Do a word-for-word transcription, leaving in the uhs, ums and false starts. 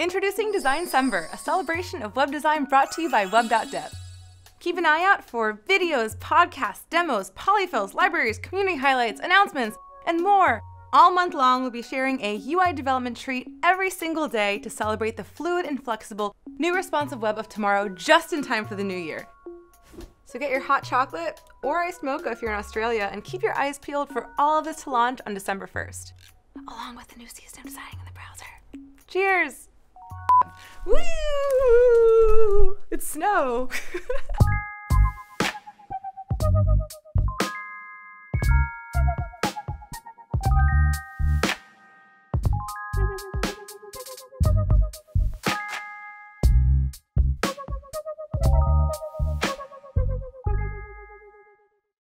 Introducing Designcember, a celebration of web design brought to you by web dot dev. Keep an eye out for videos, podcasts, demos, polyfills, libraries, community highlights, announcements, and more. All month long, we'll be sharing a U I development treat every single day to celebrate the fluid and flexible, new responsive web of tomorrow just in time for the new year. So get your hot chocolate or iced mocha if you're in Australia and keep your eyes peeled for all of this to launch on December first, along with the new season of Designing in the Browser. Cheers! Woo! It's snow.